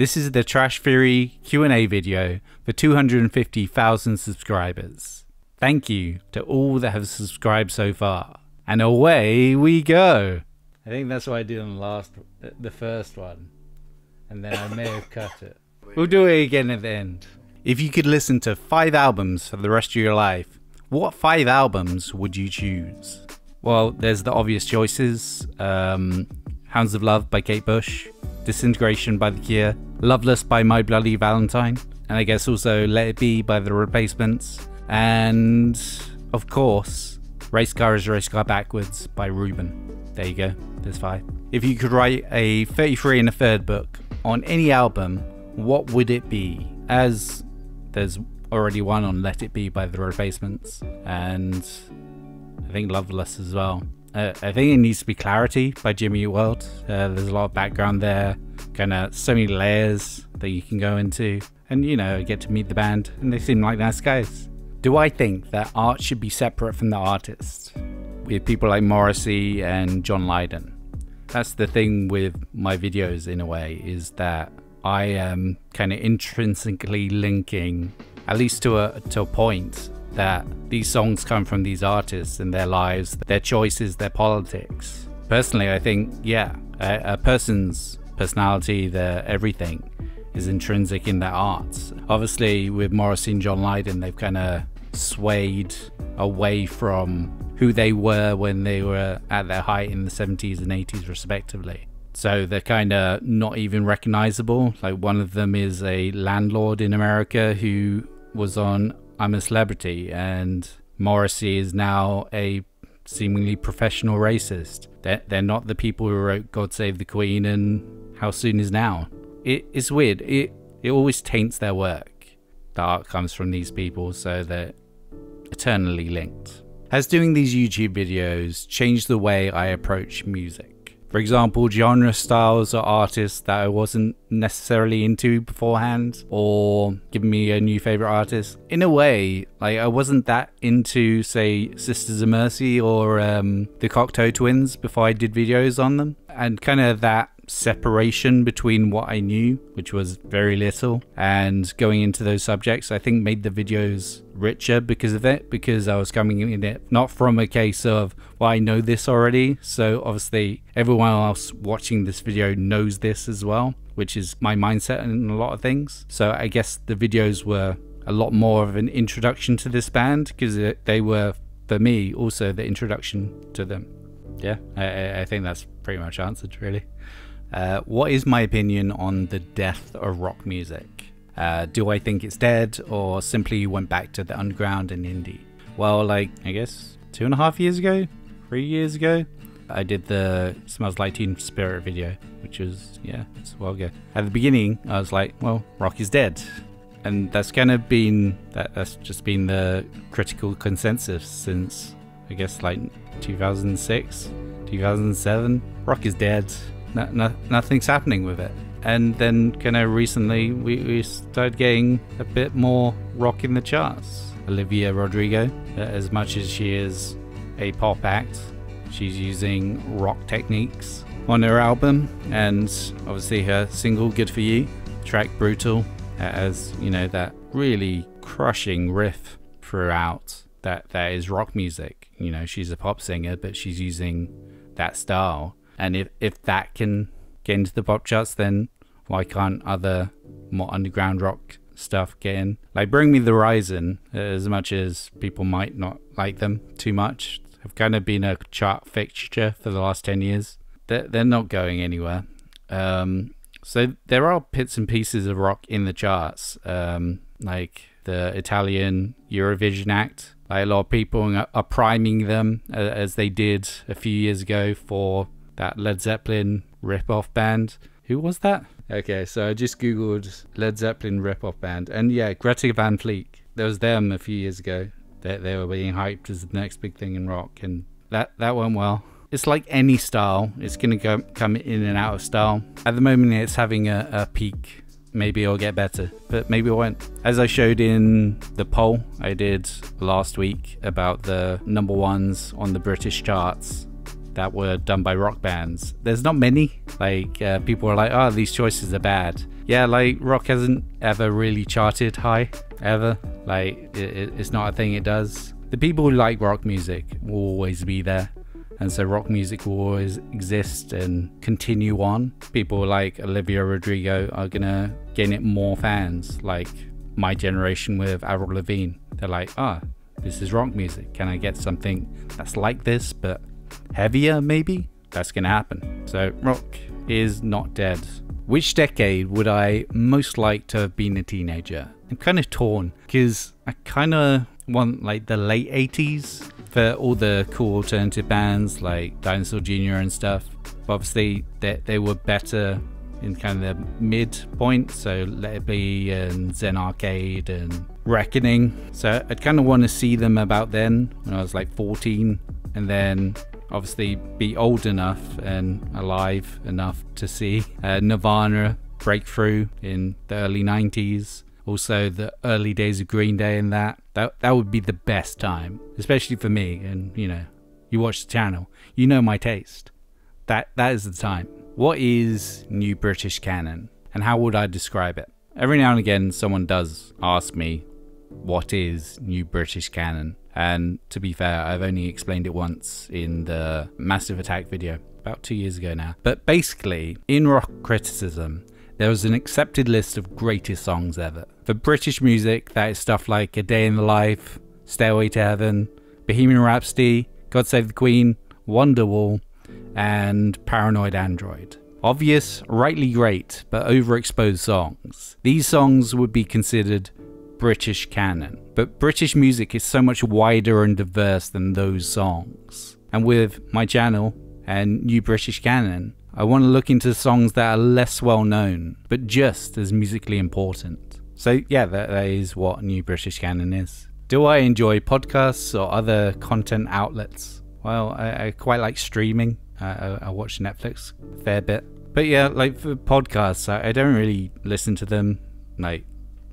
This is the Trash Theory Q&A video for 250,000 subscribers. Thank you to all that have subscribed so far. And away we go. I think that's what I did on the first one. And then I may have cut it. We'll do it again at the end. If you could listen to 5 albums for the rest of your life, what 5 albums would you choose? Well, there's the obvious choices. Hounds of Love by Kate Bush, Disintegration by The Cure, Loveless by My Bloody Valentine, and I guess also Let It Be by The Replacements, and of course, Racecar is a Racecar Backwards by Reuben. There you go, there's 5. If you could write a 33 1/3 book on any album, what would it be? As there's already one on Let It Be by The Replacements, and I think Loveless as well. I think it needs to be Clarity by Jimmy Eat World. There's a lot of background there, kind of so many layers that you can go into, and you know, get to meet the band, and they seem like nice guys. Do I think that art should be separate from the artist? With people like Morrissey and John Lydon, that's the thing with my videos in a way, is that I am kind of intrinsically linking, at least to a point, that these songs come from these artists and their lives, their choices, their politics. Personally, I think, yeah, a person's personality, their everything is intrinsic in their art. Obviously, with Morrissey and John Lydon, they've kind of swayed away from who they were when they were at their height in the 70s and 80s, respectively. So they're kind of not even recognizable. Like, one of them is a landlord in America who was on I'm a Celebrity, and Morrissey is now a seemingly professional racist. They're not the people who wrote God Save the Queen and How Soon Is Now. It's weird. It always taints their work. The art comes from these people, so they're eternally linked. Has doing these YouTube videos changed the way I approach music? For example, genre styles or artists that I wasn't necessarily into beforehand, or giving me a new favorite artist. In a way, like, I wasn't that into, say, Sisters of Mercy or the Cocteau Twins before I did videos on them, and kind of that separation between what I knew, which was very little, and going into those subjects, I think made the videos richer because of it, because I was coming in it not from a case of, well, I know this already, so obviously everyone else watching this video knows this as well, which is my mindset in a lot of things. So I guess the videos were a lot more of an introduction to this band, because they were, for me, also the introduction to them. Yeah, I think that's pretty much answered, really. What is my opinion on the death of rock music? Do I think it's dead, or simply went back to the underground and indie? Well, like, I guess 3 years ago, I did the Smells Like Teen Spirit video, which was, yeah, it's a while ago. At the beginning, I was like, well, rock is dead. And that's kind of been, that's just been the critical consensus since, I guess, like 2006, 2007. Rock is dead. Nothing's happening with it. And then kind of recently we started getting a bit more rock in the charts. Olivia Rodrigo, as much as she is a pop act, she's using rock techniques on her album, and obviously her single Good for You, track Brutal, as you know, that really crushing riff throughout that is rock music. You know, she's a pop singer, but she's using that style. And if that can get into the pop charts, then why can't other more underground rock stuff get in? Like Bring Me the Horizon, as much as people might not like them too much, have kind of been a chart fixture for the last 10 years. They're not going anywhere. So there are bits and pieces of rock in the charts, like the Italian Eurovision act. Like, a lot of people are priming them, as they did a few years ago for that Led Zeppelin rip-off band. Who was that? Okay, so I just googled Led Zeppelin rip-off band, and yeah, Greta Van Fleet. There was them a few years ago. They were being hyped as the next big thing in rock, and that went well. It's like any style, it's gonna come in and out of style. At the moment, it's having a peak. Maybe it'll get better, but maybe it won't. As I showed in the poll I did last week about the #1s on the British charts that were done by rock bands, there's not many. Like, people are like, oh, these choices are bad. yeah, like rock hasn't ever really charted high, ever. Like it's not a thing it does. The people who like rock music will always be there. And so rock music will always exist and continue on. People like Olivia Rodrigo are gonna gain it more fans. Like my generation with Avril Lavigne, they're like, ah, this is rock music. Can I get something that's like this, but heavier maybe? That's gonna happen. So rock is not dead. Which decade would I most like to have been a teenager? I'm kind of torn because I kind of want like the late 80s. For all the cool alternative bands like Dinosaur Jr and stuff, but obviously they were better in kind of the mid point, so Let It Be and Zen Arcade and Reckoning. So I'd kind of want to see them about then, when I was like 14, and then obviously be old enough and alive enough to see Nirvana breakthrough in the early 90s. Also the early days of Green Day and that would be the best time, especially for me. And you know, you watch the channel, you know my taste. That is the time. What is New British Canon and how would I describe it? Every now and again someone does ask me what is New British Canon, and to be fair, I've only explained it once in the Massive Attack video about 2 years ago now. But basically, in rock criticism, there was an accepted list of greatest songs ever. For British music, that is stuff like A Day in the Life, Stairway to Heaven, Bohemian Rhapsody, God Save the Queen, Wonderwall, and Paranoid Android. Obvious, rightly great, but overexposed songs. These songs would be considered British canon. But British music is so much wider and diverse than those songs. And with my channel and New British Canon, I want to look into songs that are less well known, but just as musically important. So yeah, that is what New British Canon is. Do I enjoy podcasts or other content outlets? Well, I quite like streaming. I watch Netflix a fair bit. But yeah, like for podcasts, I don't really listen to them like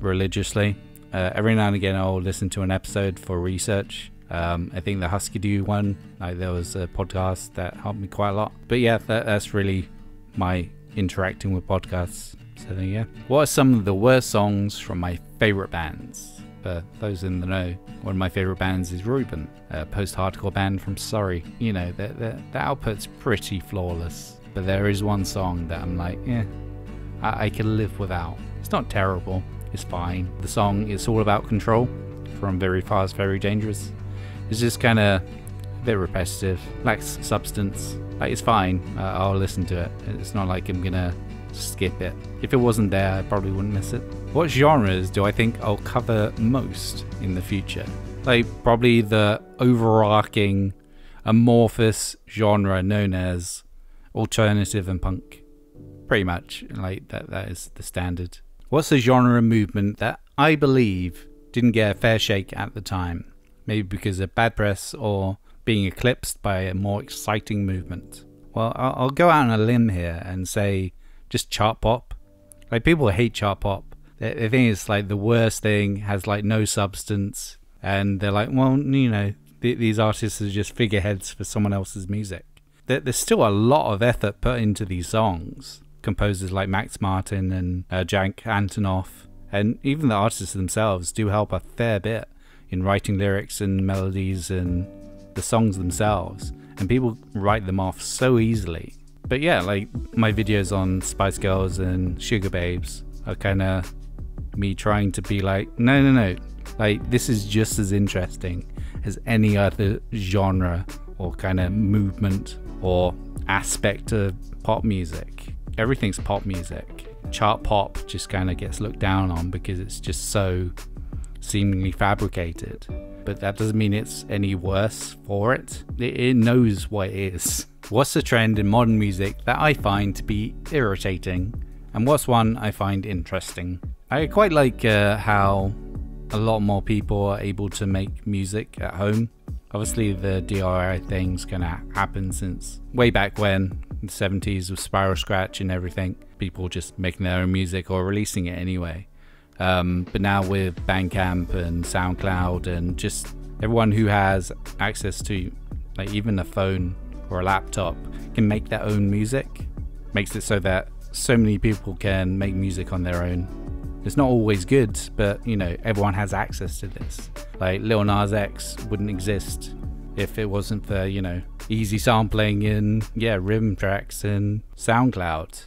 religiously. Every now and again, I'll listen to an episode for research. I think the Husky Do one, like there was a podcast that helped me quite a lot. But yeah, that's really my interacting with podcasts. So there you go. What are some of the worst songs from my favorite bands? For those in the know, one of my favorite bands is Reuben, a post-hardcore band from Surrey. You know, the output's pretty flawless, but there is one song that I'm like, eh, I can live without. It's not terrible, it's fine. The song is all about control from Very Fast, Very Dangerous. It's just kind of a bit repetitive, lacks substance. Like, it's fine, I'll listen to it. It's not like I'm gonna skip it. If it wasn't there, I probably wouldn't miss it. What genres do I think I'll cover most in the future? Like, probably the overarching amorphous genre known as alternative and punk. Pretty much, like, that is the standard. What's a genre movement that I believe didn't get a fair shake at the time? Maybe because of bad press or being eclipsed by a more exciting movement. Well, I'll go out on a limb here and say just chart pop. Like, people hate chart pop. They think it's like the worst thing, has like no substance. And they're like, well, you know, these artists are just figureheads for someone else's music. There's still a lot of effort put into these songs. Composers like Max Martin and Jack Antonoff, and even the artists themselves do help a fair bit in writing lyrics and melodies and the songs themselves, and people write them off so easily. But yeah, like my videos on Spice Girls and Sugar Babes are kind of me trying to be like, no, like this is just as interesting as any other genre or kind of movement or aspect of pop music. Everything's pop music. Chart pop just kind of gets looked down on because it's just so seemingly fabricated, but that doesn't mean it's any worse for it. It knows what it is. What's a trend in modern music that I find to be irritating, and what's one I find interesting? I quite like how a lot more people are able to make music at home. Obviously the DIY thing's gonna happen since way back when, in the 70s with Spiral Scratch and everything, people just making their own music or releasing it anyway. But now with Bandcamp and SoundCloud and just everyone who has access to like even a phone or a laptop can make their own music, makes it so that so many people can make music on their own. It's not always good, but you know, everyone has access to this. Like Lil Nas X wouldn't exist if it wasn't for, you know, easy sampling and yeah, rhythm tracks and SoundCloud.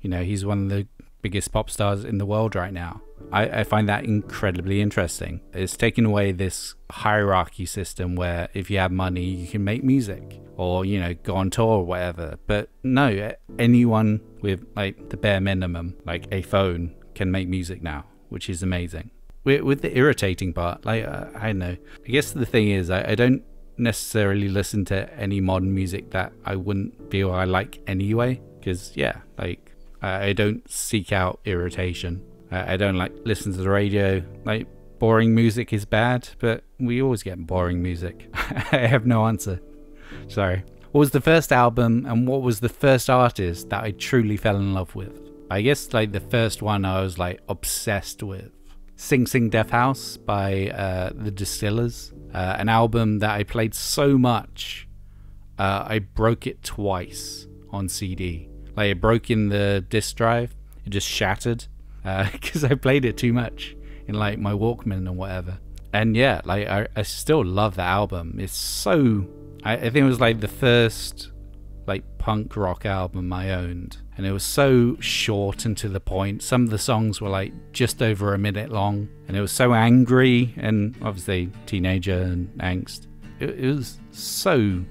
You know, he's one of the biggest pop stars in the world right now. I find that incredibly interesting. It's taken away this hierarchy system where if you have money, you can make music or, you know, go on tour or whatever. But no, anyone with like the bare minimum, like a phone, can make music now, which is amazing. With the irritating part, like, I don't know. I guess the thing is, I don't necessarily listen to any modern music that I wouldn't feel I like anyway. Because, yeah, like, I don't seek out irritation. I don't like listen to the radio. Like, boring music is bad, but we always get boring music. I have no answer. Sorry. What was the first album and what was the first artist that I truly fell in love with? I guess like the first one I was like obsessed with. Sing Sing Deaf House by The Distillers. An album that I played so much, I broke it twice on CD. Like it broke in the disc drive, it just shattered. Because I played it too much in like my Walkman or whatever. And yeah, like I still love that album. It's so, I think it was like the first like punk rock album I owned. And it was so short and to the point. Some of the songs were like just over a minute long. And it was so angry and obviously teenager and angst. It was so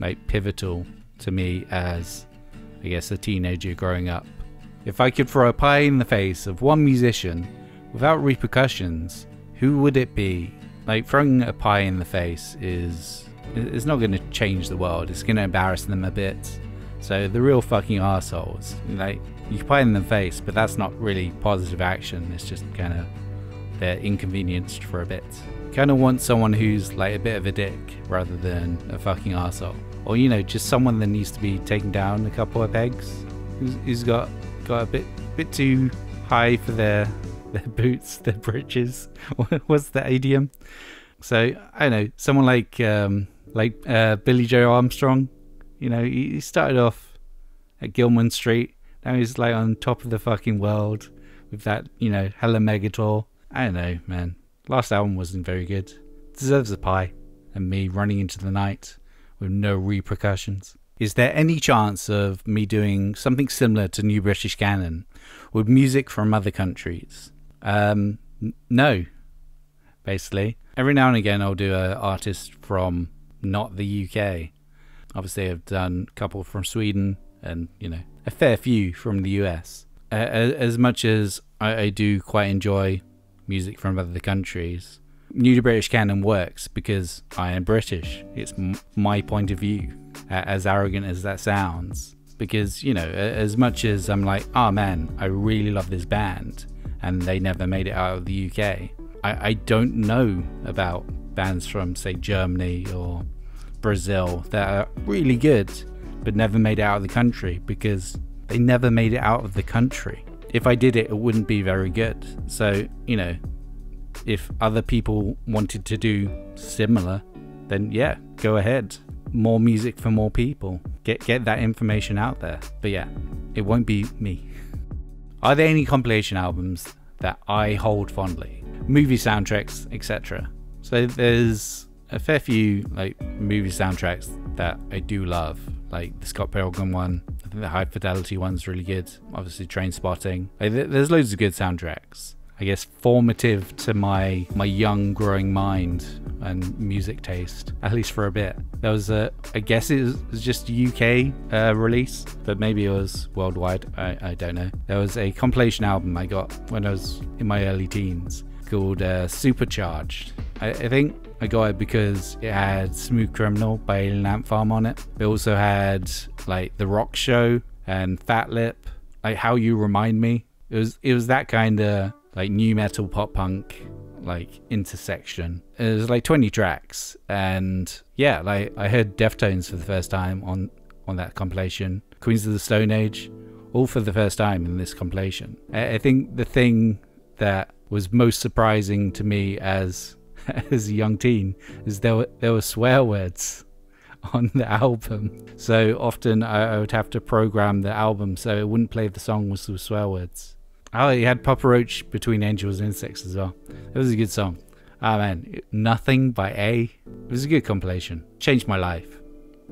like pivotal to me as, I guess, a teenager growing up. If I could throw a pie in the face of one musician without repercussions, who would it be? Like throwing a pie in the face is, it's not going to change the world. It's going to embarrass them a bit. So the real fucking assholes, like you pie in the face, but that's not really positive action. It's just kind of, they're inconvenienced for a bit. Kind of want someone who's like a bit of a dick rather than a fucking asshole, or you know, just someone that needs to be taken down a couple of pegs. Who's got a bit too high for their boots, their britches. What's the idiom? So I don't know, someone like Billy Joe Armstrong. You know, he started off at Gilman Street. Now he's like on top of the fucking world with that, you know, hella mega tour. I don't know, man. Last album wasn't very good. Deserves a pie. And me running into the night with no repercussions. Is there any chance of me doing something similar to New British Canon with music from other countries? No, basically. Every now and again I'll do an artist from not the UK. Obviously I've done a couple from Sweden and, you know, a fair few from the US. As much as I do quite enjoy music from other countries, New British Canon works because I am British. It's my point of view. As arrogant as that sounds, because you know, as much as I'm like, oh man, I really love this band and they never made it out of the UK, I don't know about bands from say Germany or Brazil that are really good but never made it out of the country because they never made it out of the country. If I did it, it wouldn't be very good. So you know, if other people wanted to do similar, then yeah, go ahead. More music for more people. Get that information out there. But yeah, it won't be me. Are there any compilation albums that I hold fondly? Movie soundtracks, etc. So there's a fair few like movie soundtracks that I do love, like the Scott Pilgrim one. I think the High Fidelity one's really good. Obviously Trainspotting. Like, there's loads of good soundtracks. I guess formative to my young growing mind and music taste, at least for a bit. There was a, I guess it was just a UK release, but maybe it was worldwide, I don't know. There was a compilation album I got when I was in my early teens called Supercharged. I think I got it because it had Smooth Criminal by Alien Ant Farm on it. It also had like The Rock Show and Fat Lip, like How You Remind Me. It was that kind of like new metal pop punk like intersection. It was like 20 tracks, and yeah, like I heard Deftones for the first time on that compilation, Queens of the Stone Age, all for the first time in this compilation. I think the thing that was most surprising to me as a young teen is there were swear words. on the album. So often I would have to program the album so it wouldn't play the song with some swear words. Oh, he had Papa Roach between Angels and Insects as well. It was a good song. Ah, oh, man. Nothing by A. It was a good compilation. Changed my life.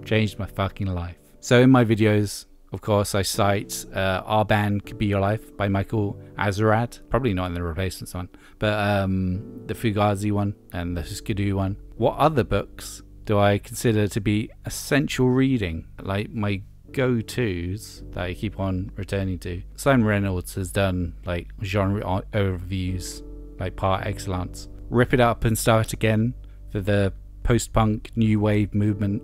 Changed my fucking life. So in my videos, of course, I cite Our Band Could Be Your Life by Michael Azarad. Probably not in the Replacements one, but the Fugazi one and the Skidoo one. What other books do I consider to be essential reading? Like my go-tos that I keep on returning to. Simon Reynolds has done like genre overviews, like par excellence. Rip It Up and Start Again for the post-punk new wave movement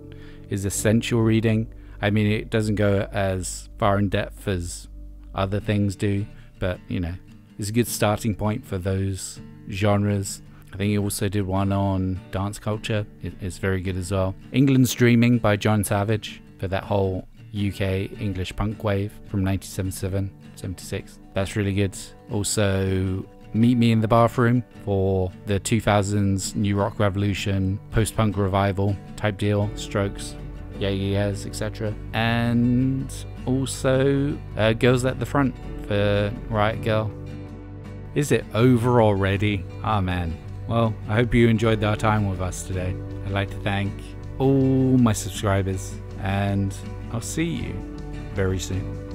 is essential reading. I mean, it doesn't go as far in depth as other things do, but you know, it's a good starting point for those genres. I think he also did one on dance culture. It's very good as well. England's Dreaming by John Savage for that whole UK English punk wave from 1977, 76. That's really good. Also, Meet Me in the Bathroom for the 2000s New Rock Revolution, post-punk revival type deal, Strokes, Yeah Yeah Yeahs, etc. And also Girls at the Front for Riot Girl. Is it over already? Ah, man. Well, I hope you enjoyed our time with us today. I'd like to thank all my subscribers, and I'll see you very soon.